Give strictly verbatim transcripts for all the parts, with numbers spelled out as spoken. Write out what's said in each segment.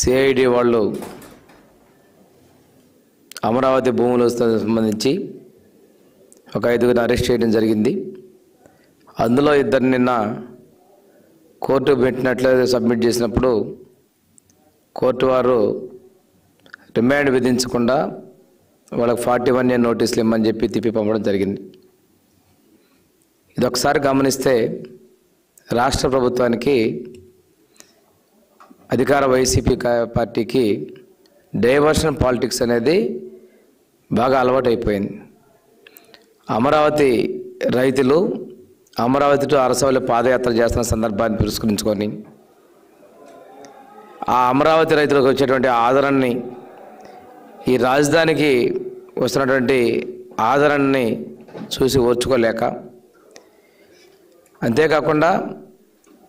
CID వాళ్ళు అమరావతి భూములకు సంబంధించి ఒక ఐదుగురిని అరెస్ట్ చేయడం జరిగింది. అందులో ఇద్దరు నిన్న కోర్టు పెట్టినట్లు సబ్మిట్ చేసినప్పుడు కోర్టు వారు రిమాండ్ విధించకుండా వాళ్ళకి ఫార్టీ వన్ ఇయర్ నోటీసులు ఇమ్మని చెప్పి తిప్పి పంపడం జరిగింది. ఇదొకసారి గమనిస్తే రాష్ట్ర ప్రభుత్వానికి అధికార వైసీపీ పార్టీకి డైవర్షన్ పాలిటిక్స్ అనేది బాగా అలవాటు అయిపోయింది. అమరావతి రైతులు అమరావతి టు అరసవల్లి పాదయాత్ర చేస్తున్న సందర్భాన్ని పురస్కరించుకొని ఆ అమరావతి రైతులకు వచ్చేటువంటి ఆదరణని, ఈ రాజధానికి వస్తున్నటువంటి ఆదరణని చూసి ఓర్చుకోలేక, అంతేకాకుండా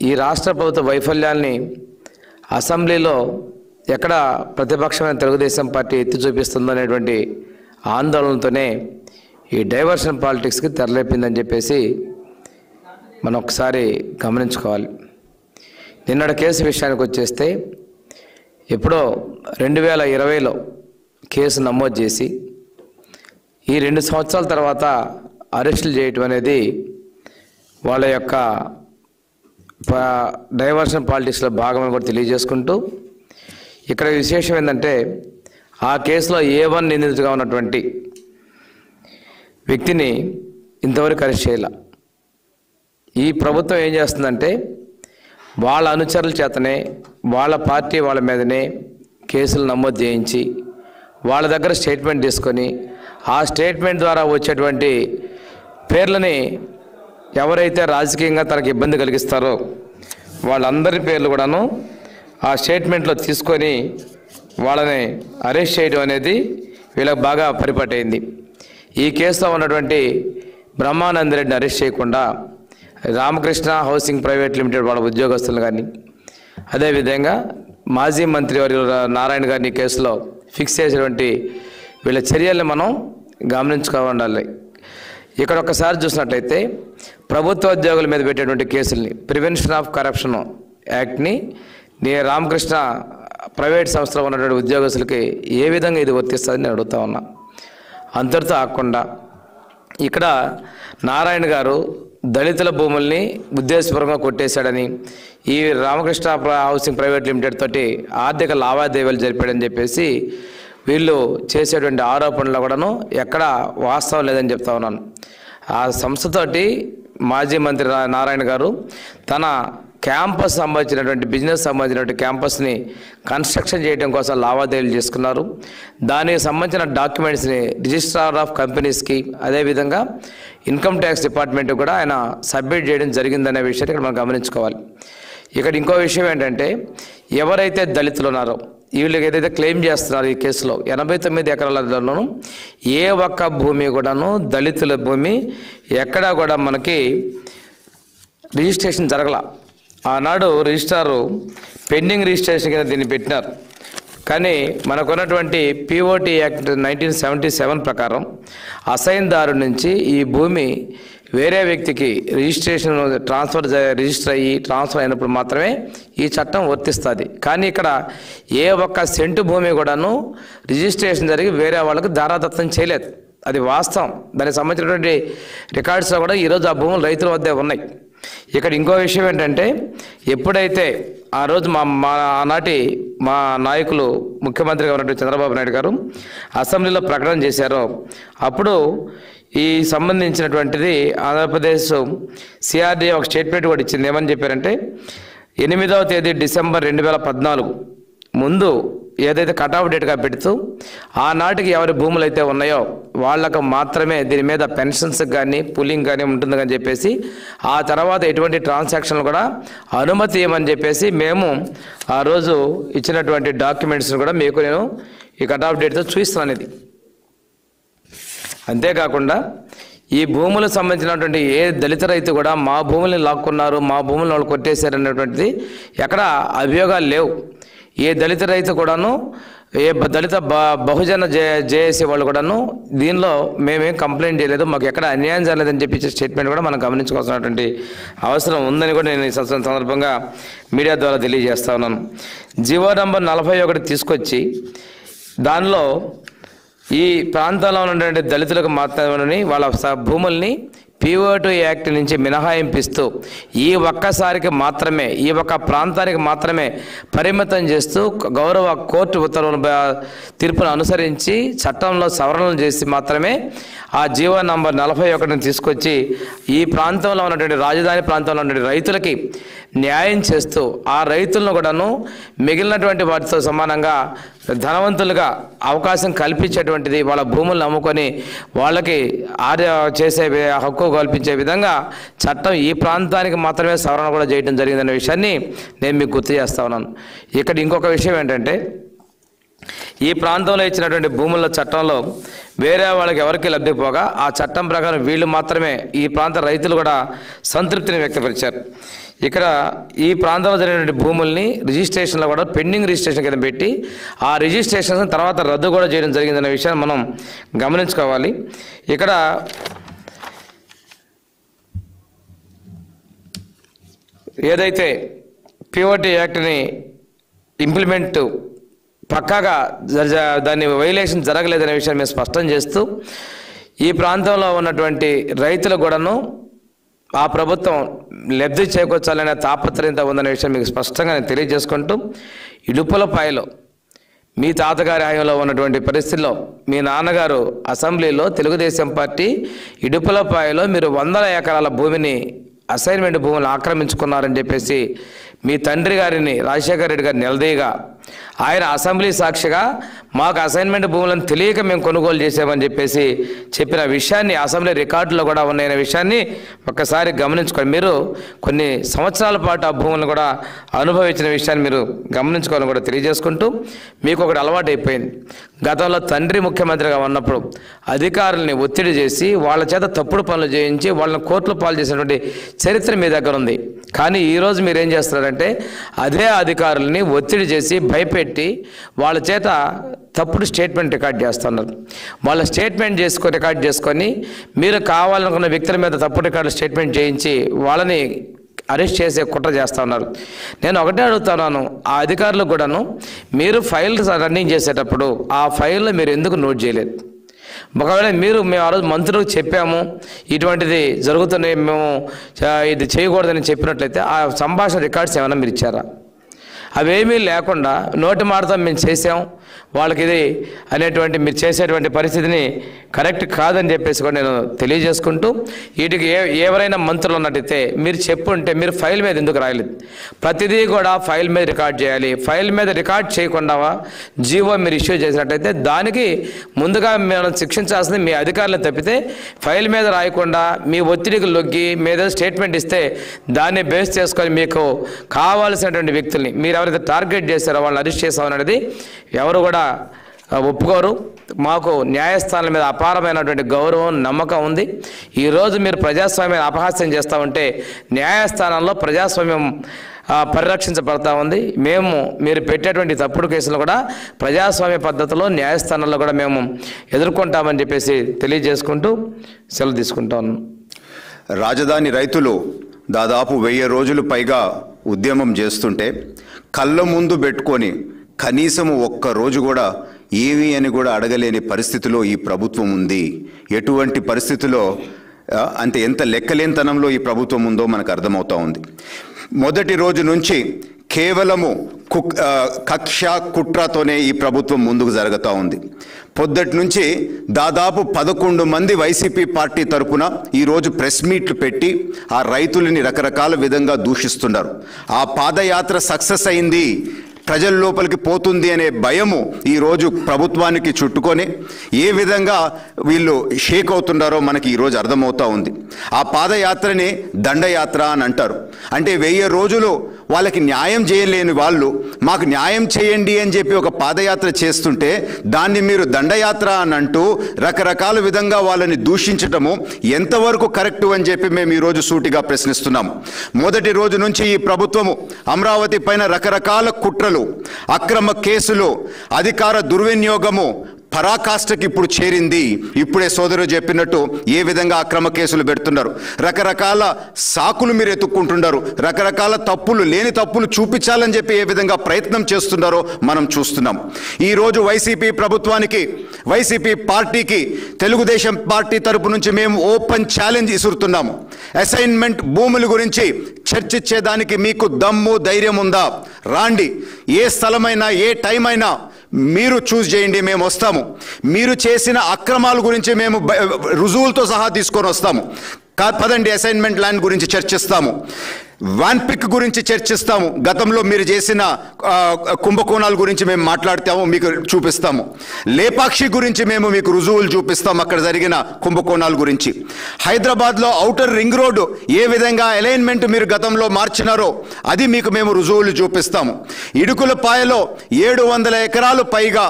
ఈ రాష్ట్ర ప్రభుత్వ వైఫల్యాన్ని అసెంబ్లీలో ఎక్కడ ప్రతిపక్షమైన తెలుగుదేశం పార్టీ ఎత్తి చూపిస్తుందనేటువంటి ఆందోళనతోనే ఈ డైవర్షన్ పాలిటిక్స్కి తెరలేపిందని చెప్పేసి మనం ఒకసారి గమనించుకోవాలి. నిన్నటి కేసు విషయానికి వచ్చేస్తే ఎప్పుడో రెండు వేల ఇరవైలో కేసు నమోదు చేసి ఈ రెండు సంవత్సరాల తర్వాత అరెస్టులు చేయటం అనేది వాళ్ళ యొక్క డైవర్షన్ పాలిటిక్స్లో భాగమని కూడా తెలియజేసుకుంటూ, ఇక్కడ విశేషం ఏంటంటే ఆ కేసులో ఏ వన్ నిందితుడిగా ఉన్నటువంటి వ్యక్తిని ఇంతవరకు అరెస్ట్ చేయాల. ఈ ప్రభుత్వం ఏం చేస్తుందంటే వాళ్ళ అనుచరుల చేతనే, వాళ్ళ పార్టీ వాళ్ళ మీదనే కేసులు నమోదు చేయించి వాళ్ళ దగ్గర స్టేట్మెంట్ తీసుకొని ఆ స్టేట్మెంట్ ద్వారా వచ్చేటువంటి పేర్లని ఎవరైతే రాజకీయంగా తనకు ఇబ్బంది కలిగిస్తారో వాళ్ళందరి పేర్లు కూడాను ఆ స్టేట్మెంట్లో తీసుకొని వాళ్ళని అరెస్ట్ చేయడం అనేది వీళ్ళకి బాగా పరిపటైంది. ఈ కేసులో ఉన్నటువంటి బ్రహ్మానంద రెడ్డిని అరెస్ట్ చేయకుండా రామకృష్ణ హౌసింగ్ ప్రైవేట్ లిమిటెడ్ వాళ్ళ ఉద్యోగస్తులు కానీ, అదేవిధంగా మాజీ మంత్రి వర్యులు నారాయణ గారిని కేసులో ఫిక్స్ చేసినటువంటి వీళ్ళ చర్యల్ని మనం గమనించుకోవాలి. ఇక్కడ ఒకసారి చూసినట్లయితే ప్రభుత్వ ఉద్యోగుల మీద పెట్టేటువంటి కేసుల్ని ప్రివెన్షన్ ఆఫ్ కరప్షన్ యాక్ట్ని రామకృష్ణ ప్రైవేట్ సంస్థలో ఉన్నటువంటి ఉద్యోగస్తులకి ఏ విధంగా ఇది వర్తిస్తుందని నేను అడుగుతా ఉన్నా. అంతటితో ఆకుండా ఇక్కడ నారాయణ గారు దళితుల భూముల్ని ఉద్దేశపూర్వకంగా కొట్టేశాడని, ఈ రామకృష్ణ హౌసింగ్ ప్రైవేట్ లిమిటెడ్ తోటి ఆర్థిక లావాదేవీలు జరిపాడని చెప్పేసి వీళ్ళు చేసేటువంటి ఆరోపణలు కూడాను ఎక్కడ వాస్తవం లేదని చెప్తా ఉన్నాను. ఆ సంస్థతోటి మాజీ మంత్రి నారాయణ గారు తన క్యాంపస్ సంబంధించినటువంటి బిజినెస్ సంబంధించినటువంటి క్యాంపస్ని కన్స్ట్రక్షన్ చేయడం కోసం లావాదేవీలు చేసుకున్నారు. దానికి సంబంధించిన డాక్యుమెంట్స్ని రిజిస్ట్రార్ ఆఫ్ కంపెనీస్కి, అదేవిధంగా ఇన్కమ్ ట్యాక్స్ డిపార్ట్మెంట్కి కూడా ఆయన సబ్మిట్ చేయడం జరిగిందనే విషయాన్ని ఇక్కడ మనం గమనించుకోవాలి. ఇక్కడ ఇంకో విషయం ఏంటంటే ఎవరైతే దళితులు ఉన్నారో వీళ్ళకి ఏదైతే క్లెయిమ్ చేస్తున్నారు ఈ కేసులో ఎనభై తొమ్మిది ఎకరాలలోనూ ఏ ఒక్క భూమి కూడాను దళితుల భూమి ఎక్కడా కూడా మనకి రిజిస్ట్రేషన్ జరగల. ఆనాడు రిజిస్ట్రారు పెండింగ్ రిజిస్ట్రేషన్ కింద దీన్ని పెట్టినారు. కానీ మనకున్నటువంటి POT act nineteen seventy seven ప్రకారం అసైన్దారు నుంచి ఈ భూమి వేరే వ్యక్తికి రిజిస్ట్రేషన్ ట్రాన్స్ఫర్ రిజిస్టర్ అయ్యి ట్రాన్స్ఫర్ అయినప్పుడు మాత్రమే ఈ చట్టం వర్తిస్తుంది. కానీ ఇక్కడ ఏ ఒక్క సెంటు భూమి కూడాను రిజిస్ట్రేషన్ జరిగి వేరే వాళ్ళకు ధారాదత్తం చేయలేదు. అది వాస్తవం. దానికి సంబంధించినటువంటి రికార్డ్స్లో కూడా ఈరోజు ఆ భూములు రైతుల వద్దే ఉన్నాయి. ఇక్కడ ఇంకో విషయం ఏంటంటే ఎప్పుడైతే ఆ రోజు మా మా ఆనాటి మా నాయకులు ముఖ్యమంత్రిగా ఉన్నటువంటి చంద్రబాబు నాయుడు గారు అసెంబ్లీలో ప్రకటన చేశారో అప్పుడు ఈ సంబంధించినటువంటిది ఆంధ్రప్రదేశ్ సిఆర్డీఏ ఒక స్టేట్మెంట్ కూడా ఇచ్చింది. ఏమని చెప్పారంటే ఎనిమిదవ తేదీ డిసెంబర్ రెండు వేల పద్నాలుగు ముందు ఏదైతే కట్ ఆఫ్ డేట్గా పెడుతూ ఆనాటికి ఎవరి భూములు అయితే ఉన్నాయో వాళ్ళకు మాత్రమే దీని మీద పెన్షన్స్ కానీ పూలింగ్ కానీ ఉంటుంది అని చెప్పేసి ఆ తర్వాత ఎటువంటి ట్రాన్సాక్షన్లు కూడా అనుమతి ఇవ్వమని చెప్పేసి మేము ఆ రోజు ఇచ్చినటువంటి డాక్యుమెంట్స్ని కూడా మీకు నేను ఈ కట్ ఆఫ్ డేట్తో చూపిస్తున్నాను. ఇది అంతేకాకుండా ఈ భూములకు సంబంధించినటువంటి ఏ దళిత రైతు కూడా మా భూముల్ని లాక్కున్నారు, మా భూములను వాళ్ళు కొట్టేశారు అనేటువంటిది ఎక్కడ అభియోగాలు లేవు. ఏ దళిత రైతు కూడాను ఏ దళిత బహుజన జేఏసీ వాళ్ళు కూడాను దీనిలో మేమేం కంప్లైంట్ చేయలేదు, మాకు ఎక్కడ అన్యాయం జరగలేదని చెప్పి స్టేట్మెంట్ కూడా మనం గమనించుకోవాల్సినటువంటి అవసరం ఉందని కూడా నేను ఈ సందర్భంగా మీడియా ద్వారా తెలియజేస్తా ఉన్నాను. జీవో నంబర్ నలభై ఒకటి తీసుకొచ్చి దానిలో ఈ ప్రాంతాల్లో ఉన్నటువంటి దళితులకు మాత్రమే వాళ్ళ భూముల్ని పీఓ2 యాక్ట్ నుంచి మినహాయింపిస్తూ ఈ ఒక్కసారికి మాత్రమే ఈ ఒక్క ప్రాంతానికి మాత్రమే పరిమితం చేస్తూ గౌరవ కోర్టు ఉత్తర్వుల తీర్పును అనుసరించి చట్టంలో సవరణలు చేసి మాత్రమే ఆ జీవో నంబర్ నలభై ఒకటిని తీసుకొచ్చి ఈ ప్రాంతంలో ఉన్నటువంటి రాజధాని ప్రాంతంలో ఉన్నటువంటి రైతులకి న్యాయం చేస్తూ ఆ రైతులను కూడాను మిగిలినటువంటి వాటితో సమానంగా ధనవంతులుగా అవకాశం కల్పించేటువంటిది, వాళ్ళ భూములను అమ్ముకొని వాళ్ళకి ఆర్య చేసే హక్కు కల్పించే విధంగా చట్టం ఈ ప్రాంతానికి మాత్రమే సవరణ కూడా చేయడం జరిగిందనే విషయాన్ని నేను మీకు గుర్తు చేస్తా ఉన్నాను. ఇక్కడ ఇంకొక విషయం ఏంటంటే ఈ ప్రాంతంలో ఇచ్చినటువంటి భూముల చట్టంలో వేరే వాళ్ళకి ఎవరికి లబ్ధిపోగా ఆ చట్టం ప్రకారం వీళ్ళు మాత్రమే ఈ ప్రాంత రైతులు కూడా సంతృప్తిని వ్యక్తపరిచారు. ఇక్కడ ఈ ప్రాంతంలో జరిగినటువంటి భూముల్ని రిజిస్ట్రేషన్లో కూడా పెండింగ్ రిజిస్ట్రేషన్ కింద పెట్టి ఆ రిజిస్ట్రేషన్ తర్వాత రద్దు కూడా చేయడం జరిగిందనే విషయాన్ని మనం గమనించుకోవాలి. ఇక్కడ ఏదైతే పీఓటీ యాక్ట్ని ఇంప్లిమెంట్ పక్కాగా దాన్ని వైలేషన్ జరగలేదనే విషయాన్ని మేము స్పష్టం చేస్తూ ఈ ప్రాంతంలో ఉన్నటువంటి రైతుల కూడాను ఆ ప్రభుత్వం లబ్ధి చేకూర్చాలనే తాపత్రయంతో ఉందనే విషయం మీకు స్పష్టంగా నేను తెలియజేసుకుంటూ ఇడుపులపాయలో మీ తాతగారి హయాంలో ఉన్నటువంటి పరిస్థితుల్లో మీ నాన్నగారు అసెంబ్లీలో తెలుగుదేశం పార్టీ ఇడుపులపాయలో మీరు వందల ఎకరాల భూమిని అసైన్మెంట్ భూములను ఆక్రమించుకున్నారని చెప్పేసి మీ తండ్రి గారిని రాజశేఖర రెడ్డి గారిని నిలదీయగా ఆయన అసెంబ్లీ సాక్షిగా మాకు అసైన్మెంట్ భూములను తెలియక మేము కొనుగోలు చేసామని చెప్పేసి చెప్పిన విషయాన్ని అసెంబ్లీ రికార్డులో కూడా ఉన్నాయనే విషయాన్ని ఒక్కసారి గమనించుకోండి. మీరు కొన్ని సంవత్సరాల పాటు ఆ భూములను కూడా అనుభవించిన విషయాన్ని మీరు గమనించుకోవాలని కూడా తెలియజేసుకుంటూ మీకు ఒకటి అలవాటు అయిపోయింది. గతంలో తండ్రి ముఖ్యమంత్రిగా ఉన్నప్పుడు అధికారుల్ని ఒత్తిడి చేసి వాళ్ళ చేత తప్పుడు పనులు చేయించి వాళ్ళని కోర్టులు పాలు చేసినటువంటి చరిత్ర మీ దగ్గర ఉంది. కానీ ఈరోజు మీరేం చేస్తున్నారంటే అదే అధికారుల్ని ఒత్తిడి చేసి భయపెట్టి వాళ్ళ చేత తప్పుడు స్టేట్మెంట్ రికార్డ్ చేస్తున్నారు. వాళ్ళ స్టేట్మెంట్ చేసుకొని రికార్డ్ చేసుకొని మీరు కావాలనుకున్న వ్యక్తుల మీద తప్పుడు రికార్డు స్టేట్మెంట్ చేయించి వాళ్ళని అరెస్ట్ చేసే కుట్ర చేస్తూ ఉన్నారు. నేను ఒకటే అడుగుతున్నాను, ఆ అధికారులు కూడాను మీరు ఫైల్ రన్నింగ్ చేసేటప్పుడు ఆ ఫైల్లో మీరు ఎందుకు నోట్ చేయలేదు? ఒకవేళ మీరు మేము ఆ రోజు మంత్రులకు చెప్పాము ఇటువంటిది జరుగుతున్నాయి మేము ఇది చేయకూడదని చెప్పినట్లయితే ఆ సంభాషణ రికార్డ్స్ ఏమైనా మీరు ఇచ్చారా? అవేమీ లేకుండా నోటి మాటతో మేము చేసాం వాళ్ళకి ఇది అనేటువంటి మీరు చేసేటువంటి పరిస్థితిని కరెక్ట్ కాదని చెప్పేసి కూడా నేను తెలియజేసుకుంటూ వీటికి ఏ ఎవరైనా మంత్రులు ఉన్నట్టయితే మీరు చెప్పుంటే మీరు ఫైల్ మీద ఎందుకు రాయలేదు? ప్రతిదీ కూడా ఫైల్ మీద రికార్డ్ చేయాలి. ఫైల్ మీద రికార్డ్ చేయకుండా జీవో మీరు ఇష్యూ చేసినట్టయితే దానికి ముందుగా మనం శిక్షించాల్సింది మీ అధికారులను తప్పితే ఫైల్ మీద రాయకుండా మీ ఒత్తిడికి లొగ్గి మీద స్టేట్మెంట్ ఇస్తే దాన్ని బేస్ చేసుకొని మీకు కావాల్సినటువంటి వ్యక్తుల్ని మీరు ఎవరైతే టార్గెట్ చేశారో వాళ్ళని అరెస్ట్ చేశామనేది ఎవరు కూడా ఒప్పుకోరు. మాకు న్యాయస్థానం మీద అపారమైనటువంటి గౌరవం నమ్మకం ఉంది. ఈరోజు మీరు ప్రజాస్వామ్యం అపహాస్యం చేస్తూ ఉంటే న్యాయస్థానంలో ప్రజాస్వామ్యం పరిరక్షించబడతా ఉంది. మేము మీరు పెట్టేటువంటి తప్పుడు కేసులు కూడా ప్రజాస్వామ్య పద్ధతిలో న్యాయస్థానంలో కూడా మేము ఎదుర్కొంటామని చెప్పేసి తెలియజేసుకుంటూ సెలవు తీసుకుంటాను. రాజధాని రైతులు దాదాపు వెయ్యి రోజులు పైగా ఉద్యమం చేస్తుంటే కళ్ళ ముందు పెట్టుకొని కనీసం ఒక్క రోజు కూడా ఏవి అని కూడా అడగలేని పరిస్థితిలో ఈ ప్రభుత్వం ఉంది. ఎటువంటి పరిస్థితిలో అంటే ఎంత లెక్కలేనితనంలో ఈ ప్రభుత్వం ఉందో మనకు అర్థమవుతా ఉంది. మొదటి రోజు నుంచి కేవలము కుక్ కక్ష కుట్రతోనే ఈ ప్రభుత్వం ముందుకు జరుగుతూ ఉంది. పొద్దుటి నుంచి దాదాపు పదకొండు మంది వైసీపీ పార్టీ తరఫున ఈరోజు ప్రెస్ మీట్లు పెట్టి ఆ రైతులని రకరకాల విధంగా దూషిస్తున్నారు. ఆ పాదయాత్ర సక్సెస్ అయింది ప్రజల లోపలికి పోతుంది అనే భయము ఈరోజు ప్రభుత్వానికి చుట్టుకొని ఏ విధంగా వీళ్ళు షేక్ అవుతున్నారో మనకి ఈరోజు అర్థమవుతూ ఉంది. ఆ పాదయాత్రని దండయాత్ర అని అంటారు. అంటే వెయ్యి రోజులు వాళ్ళకి న్యాయం చేయలేని వాళ్ళు మాకు న్యాయం చేయండి అని చెప్పి ఒక పాదయాత్ర చేస్తుంటే దాన్ని మీరు దండయాత్ర అని అంటూ రకరకాల విధంగా వాళ్ళని దూషించటము ఎంతవరకు కరెక్టు అని చెప్పి మేము ఈరోజు సూటిగా ప్రశ్నిస్తున్నాము. మొదటి రోజు నుంచి ఈ ప్రభుత్వము అమరావతి పైన రకరకాల కుట్రలు అక్రమాలు అక్రమ కేసులు అధికార దుర్వినియోగము పరాకాష్ఠకి ఇప్పుడు చేరింది. ఇప్పుడే సోదరుడు చెప్పినట్టు ఏ విధంగా అక్రమ కేసులు పెడుతున్నారు, రకరకాల సాకులు మీరు ఎత్తుక్కుంటున్నారు, రకరకాల తప్పులు లేని తప్పులు చూపించాలని చెప్పి ఏ విధంగా ప్రయత్నం చేస్తున్నారో మనం చూస్తున్నాం. ఈరోజు వైసీపీ ప్రభుత్వానికి, వైసీపీ పార్టీకి తెలుగుదేశం పార్టీ తరపు నుంచి మేము ఓపెన్ ఛాలెంజ్ ఇసురుతున్నాము. అసైన్మెంట్ భూముల గురించి చర్చించేదానికి మీకు దమ్ము ధైర్యం ఉందా? రాండి, ఏ స్థలమైనా ఏ టైం అయినా మీరు చూస్ చేయండి, మేము వస్తాము. మీరు చేసిన అక్రమాల గురించి మేము రుజువులతో సహా తీసుకొని వస్తాము. పదండి, అసైన్మెంట్ ల్యాండ్ గురించి చర్చిస్తాము, వన్ పిక్ గురించి చర్చిస్తాము, గతంలో మీరు చేసిన కుంభకోణాల గురించి మేము మాట్లాడతాము, మీకు చూపిస్తాము. లేపాక్షి గురించి మేము మీకు రుజువులు చూపిస్తాము, అక్కడ జరిగిన కుంభకోణాల గురించి. హైదరాబాద్లో ఔటర్ రింగ్ రోడ్డు ఏ విధంగా అలైన్మెంట్ మీరు గతంలో మార్చినారో అది మీకు మేము రుజువులు చూపిస్తాము. ఇడుకులపాయలో ఏడు వందల ఎకరాలు పైగా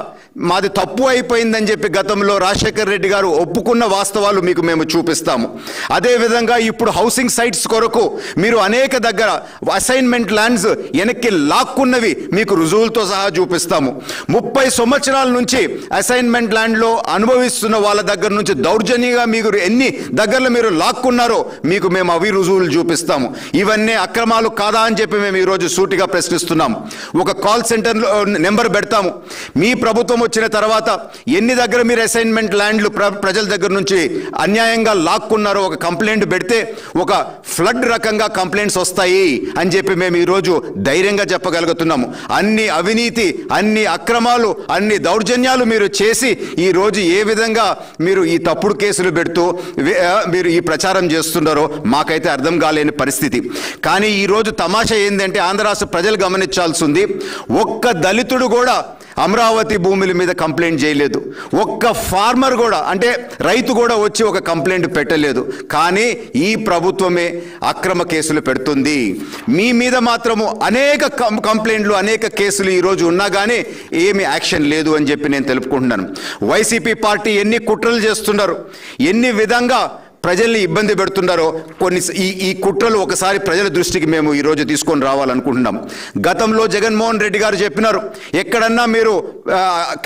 మాది తప్పు అయిపోయిందని చెప్పి గతంలో రాజశేఖర్ రెడ్డి గారు ఒప్పుకున్న వాస్తవాలు మీకు మేము చూపిస్తాము. అదేవిధంగా ఇప్పుడు హౌసింగ్ సైట్స్ కొరకు మీరు అనేక దగ్గర అసైన్మెంట్ ల్యాండ్స్ వెనక్కి లాక్కున్నవి మీకు రుజువులతో సహా చూపిస్తాము. ముప్పై సంవత్సరాల నుంచి అసైన్మెంట్ ల్యాండ్లో అనుభవిస్తున్న వాళ్ళ దగ్గర నుంచి దౌర్జన్యంగా మీకు ఎన్ని దగ్గరలో మీరు లాక్కున్నారో మీకు మేము అవి రుజువులు చూపిస్తాము. ఇవన్నీ అక్రమాలు కాదా అని చెప్పి మేము ఈరోజు సూటిగా ప్రశ్నిస్తున్నాము. ఒక కాల్ సెంటర్లో నెంబర్ పెడతాము. మీ ప్రభుత్వం వచ్చిన తర్వాత ఎన్ని దగ్గర మీరు అసైన్మెంట్ ల్యాండ్లు ప్రజల దగ్గర నుంచి అన్యాయంగా లాక్కున్నారో ఒక కంప్లైంట్ పెడితే ఒక ఫ్లడ్ రకంగా కంప్లైంట్స్ వస్తాయి అని చెప్పి మేము ఈరోజు ధైర్యంగా చెప్పగలుగుతున్నాము. అన్ని అవినీతి, అన్ని అక్రమాలు, అన్ని దౌర్జన్యాలు మీరు చేసి ఈరోజు ఏ విధంగా మీరు ఈ తప్పుడు కేసులు పెడుతూ మీరు ఈ ప్రచారం చేస్తున్నారో మాకైతే అర్థం కాలేని పరిస్థితి. కానీ ఈరోజు తమాషా ఏంటంటే ఆంధ్ర రాష్ట్ర ప్రజలు గమనించాల్సి ఉంది, ఒక్క దళితుడు కూడా అమరావతి భూముల మీద కంప్లైంట్ చేయలేదు, ఒక్క ఫార్మర్ కూడా అంటే రైతు కూడా వచ్చి ఒక కంప్లైంట్ పెట్టలేదు. కానీ ఈ ప్రభుత్వమే అక్రమ కేసులు పెడుతుంది. మీ మీద మాత్రము అనేక కంప్లైంట్లు, అనేక కేసులు ఈరోజు ఉన్నా కానీ ఏమి యాక్షన్ లేదు అని చెప్పి నేను తెలుపుకుంటున్నాను. వైసీపీ పార్టీ ఎన్ని కుట్రలు చేస్తున్నారు, ఎన్ని విధంగా ప్రజల్ని ఇబ్బంది పెడుతున్నారో కొన్ని ఈ ఈ కుట్రలు ఒకసారి ప్రజల దృష్టికి మేము ఈరోజు తీసుకొని రావాలనుకుంటున్నాం. గతంలో జగన్మోహన్ రెడ్డి గారు చెప్పినారు, ఎక్కడన్నా మీరు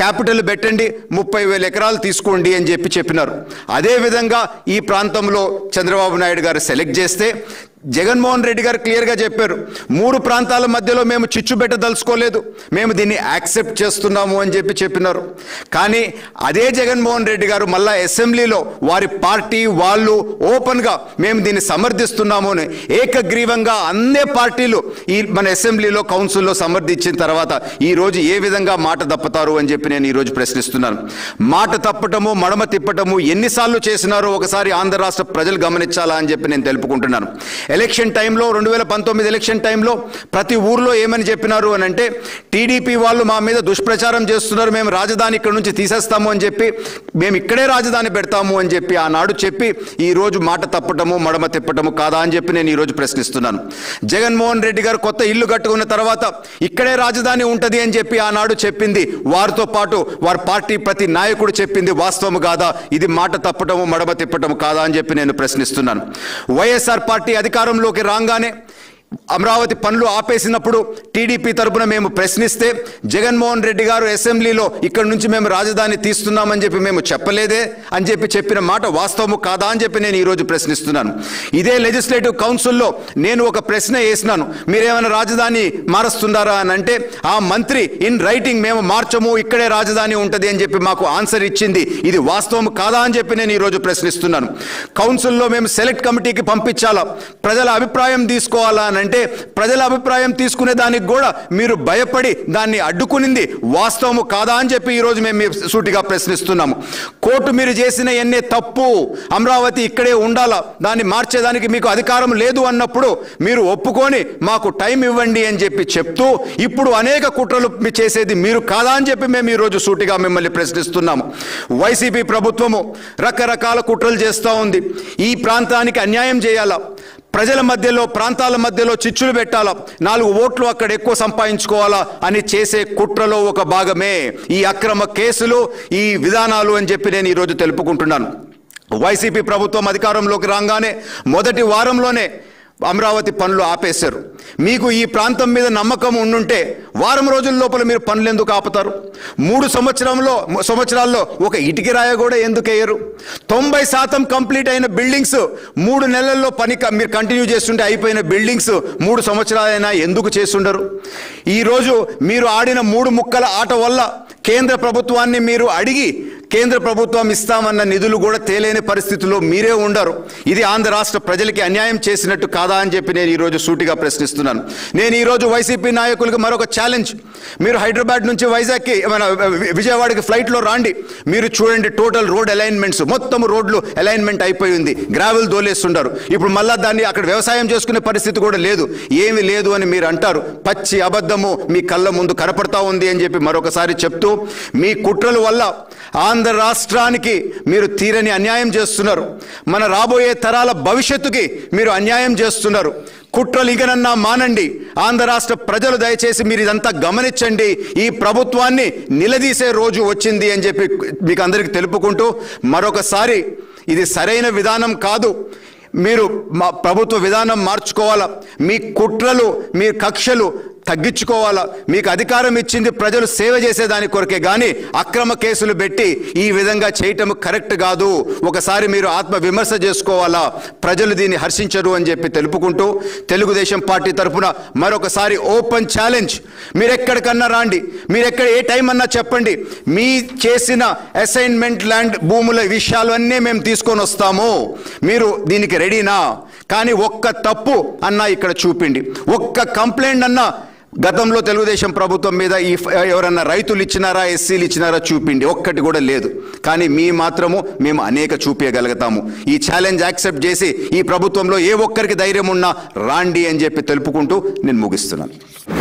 క్యాపిటల్ పెట్టండి, ముప్పై వేల ఎకరాలు తీసుకోండి అని చెప్పి చెప్పినారు. అదేవిధంగా ఈ ప్రాంతంలో చంద్రబాబు నాయుడు గారు సెలెక్ట్ చేస్తే జగన్మోహన్ రెడ్డి గారు క్లియర్గా చెప్పారు, మూడు ప్రాంతాల మధ్యలో మేము చిచ్చు పెట్టదలుచుకోలేదు, మేము దీన్ని యాక్సెప్ట్ చేస్తున్నాము అని చెప్పి చెప్పినారు. కానీ అదే జగన్మోహన్ రెడ్డి గారు మళ్ళా అసెంబ్లీలో వారి పార్టీ వాళ్ళు ఓపెన్గా మేము దీన్ని సమర్థిస్తున్నాము అని ఏకగ్రీవంగా అన్ని పార్టీలు ఈ మన అసెంబ్లీలో కౌన్సిల్లో సమర్థించిన తర్వాత ఈరోజు ఏ విధంగా మాట తప్పుతారు అని చెప్పి నేను ఈరోజు ప్రశ్నిస్తున్నాను. మాట తప్పటము, మడమ తిప్పటము ఎన్నిసార్లు చేసినారో ఒకసారి ఆంధ్ర రాష్ట్ర ప్రజలు గమనించాలా అని చెప్పి నేను తెలుపుకుంటున్నాను. ఎలక్షన్ టైంలో రెండు వేల పంతొమ్మిది ఎలక్షన్ టైంలో ప్రతి ఊర్లో ఏమని చెప్పినారు అని అంటే, టీడీపీ వాళ్ళు మా మీద దుష్ప్రచారం చేస్తున్నారు, మేము రాజధాని ఇక్కడ నుంచి తీసేస్తాము అని చెప్పి, మేము ఇక్కడే రాజధాని పెడతాము అని చెప్పి ఆనాడు చెప్పి ఈరోజు మాట తప్పటము, మడమ తిప్పటము కాదా అని చెప్పి నేను ఈరోజు ప్రశ్నిస్తున్నాను. జగన్మోహన్ రెడ్డి గారు కొత్త ఇల్లు కట్టుకున్న తర్వాత ఇక్కడే రాజధాని ఉంటుంది అని చెప్పి ఆనాడు చెప్పింది, వారితో పాటు వారి పార్టీ ప్రతి నాయకుడు చెప్పింది వాస్తవం కాదా? ఇది మాట తప్పటము, మడమ తిప్పటము కాదా అని చెప్పి నేను ప్రశ్నిస్తున్నాను. వైఎస్ఆర్ పార్టీ అధికారులు అధికారంలోకి రాగానే అమరావతి పనులు ఆపేసినప్పుడు టీడీపీ తరఫున మేము ప్రశ్నిస్తే జగన్మోహన్ రెడ్డి గారు అసెంబ్లీలో ఇక్కడ నుంచి మేము రాజధాని తీస్తున్నామని చెప్పి మేము చెప్పలేదే అని చెప్పి చెప్పిన మాట వాస్తవము కాదా అని చెప్పి నేను ఈరోజు ప్రశ్నిస్తున్నాను. ఇదే లెజిస్లేటివ్ కౌన్సిల్లో నేను ఒక ప్రశ్న వేసినాను, మీరేమైనా రాజధాని మారుస్తున్నారా అని అంటే ఆ మంత్రి ఇన్ రైటింగ్ మేము మార్చము, ఇక్కడే రాజధాని ఉంటుంది అని చెప్పి మాకు ఆన్సర్ ఇచ్చింది. ఇది వాస్తవం కాదా అని చెప్పి నేను ఈరోజు ప్రశ్నిస్తున్నాను. కౌన్సిల్లో మేము సెలెక్ట్ కమిటీకి పంపించాలా, ప్రజల అభిప్రాయం తీసుకోవాలా అని అంటే ప్రజల అభిప్రాయం తీసుకునే దానికి కూడా మీరు భయపడి దాన్ని అడ్డుకునింది వాస్తవము కాదా అని చెప్పి ఈరోజు మేము సూటిగా ప్రశ్నిస్తున్నాము. కోర్టు మీరు చేసిన ఎన్నే తప్పు, అమరావతి ఇక్కడే ఉండాలా, దాన్ని మార్చేదానికి మీకు అధికారం లేదు అన్నప్పుడు మీరు ఒప్పుకొని మాకు టైం ఇవ్వండి అని చెప్పి చెప్తూ ఇప్పుడు అనేక కుట్రలు చేసేది మీరు కాదా అని చెప్పి మేము ఈరోజు సూటిగా మిమ్మల్ని ప్రశ్నిస్తున్నాము. వైసీపీ ప్రభుత్వము రకరకాల కుట్రలు చేస్తూ ఉంది. ఈ ప్రాంతానికి అన్యాయం చేయాలా, ప్రజల మధ్యలో ప్రాంతాల మధ్యలో చిచ్చులు పెట్టాలా, నాలుగు ఓట్లు అక్కడ ఎక్కువ సంపాదించుకోవాలా అని చేసే కుట్రలో ఒక భాగమే ఈ అక్రమ కేసులు, ఈ విధానాలు అని చెప్పి నేను ఈరోజు తెలుపుకుంటున్నాను. వైసీపీ ప్రభుత్వం అధికారంలోకి రాగానే మొదటి వారంలోనే అమరావతి పనులు ఆపేశారు. మీకు ఈ ప్రాంతం మీద నమ్మకం ఉండుంటే వారం రోజుల లోపల మీరు పనులు ఎందుకు ఆపుతారు? మూడు సంవత్సరంలో సంవత్సరాల్లో ఒక ఇటుక రాయ కూడా ఎందుకు వేయరు? తొంభై శాతం కంప్లీట్ అయిన బిల్డింగ్స్ మూడు నెలల్లో పని మీరు కంటిన్యూ చేస్తుంటే అయిపోయిన బిల్డింగ్స్ మూడు సంవత్సరాలైనా ఎందుకు చేస్తుండరు? ఈ రోజు మీరు ఆడిన మూడు ముక్కల ఆట వల్ల కేంద్ర ప్రభుత్వాన్ని మీరు అడిగి కేంద్ర ప్రభుత్వం ఇస్తామన్న నిధులు కూడా తేలేని పరిస్థితుల్లో మీరే ఉండరు. ఇది ఆంధ్ర రాష్ట్ర ప్రజలకి అన్యాయం చేసినట్టు కాదా అని చెప్పి నేను ఈరోజు సూటిగా ప్రశ్నిస్తున్నాను. నేను ఈరోజు వైసీపీ నాయకులకు మరొక ఛాలెంజ్, మీరు హైదరాబాద్ నుంచి వైజాగ్కి మన విజయవాడకి ఫ్లైట్లో రాండి, మీరు చూడండి టోటల్ రోడ్ అలైన్మెంట్స్ మొత్తం రోడ్లు అలైన్మెంట్ అయిపోయింది, గ్రావెల్ దోలేస్తుంటారు. ఇప్పుడు మళ్ళా దాన్ని అక్కడ వ్యవసాయం చేసుకునే పరిస్థితి కూడా లేదు, ఏమి లేదు అని మీరు అంటారు. పచ్చి అబద్ధము మీ కళ్ళ ముందు కనపడతా ఉంది అని చెప్పి మరొకసారి చెప్తూ, మీ కుట్రల వల్ల ఆంధ్ర రాష్ట్రానికి మీరు తీరని అన్యాయం చేస్తున్నారు, మన రాబోయే తరాల భవిష్యత్తుకి మీరు అన్యాయం చేస్తున్నారు. కుట్రలు ఇకనన్నా మానండి. ఆంధ్ర రాష్ట్ర ప్రజలు దయచేసి మీరు ఇదంతా గమనించండి. ఈ ప్రభుత్వాన్ని నిలదీసే రోజు వచ్చింది అని చెప్పి మీకు అందరికీ తెలుపుకుంటూ, మరొకసారి ఇది సరైన విధానం కాదు, మీరు మా ప్రభుత్వ విధానం మార్చుకోవాలా, మీ కుట్రలు మీ కక్షలు తగ్గించుకోవాలా. మీకు అధికారం ఇచ్చింది ప్రజలు సేవ చేసేదాని కొరకే కానీ అక్రమ కేసులు పెట్టి ఈ విధంగా చేయటం కరెక్ట్ కాదు. ఒకసారి మీరు ఆత్మ విమర్శ చేసుకోవాలా, ప్రజలు దీన్ని హర్షించరు అని చెప్పి తెలుపుకుంటూ, తెలుగుదేశం పార్టీ తరఫున మరొకసారి ఓపెన్ ఛాలెంజ్, మీరు ఎక్కడికన్నా రాండి, మీరు ఎక్కడ ఏ టైం అన్నా చెప్పండి, మీ చేసిన అసైన్మెంట్ ల్యాండ్ భూముల విషయాలన్నీ మేము తీసుకొని వస్తాము, మీరు దీనికి రెడీనా? కానీ ఒక్క తప్పు అన్నా ఇక్కడ చూపిండి, ఒక్క కంప్లైంట్ అన్నా గతంలో తెలుగుదేశం ప్రభుత్వం మీద ఈ ఎవరన్నా రైతులు ఇచ్చినారా, ఎస్సీలు ఇచ్చినారా చూపిండి, ఒక్కటి కూడా లేదు. కానీ మీ మాత్రము మేము అనేక చూపించగలుగుతాము. ఈ ఛాలెంజ్ యాక్సెప్ట్ చేసి ఈ ప్రభుత్వంలో ఏ ఒక్కరికి ధైర్యం ఉన్నా రాండి అని చెప్పి తెలుపుకుంటూ నేను ముగిస్తున్నాను.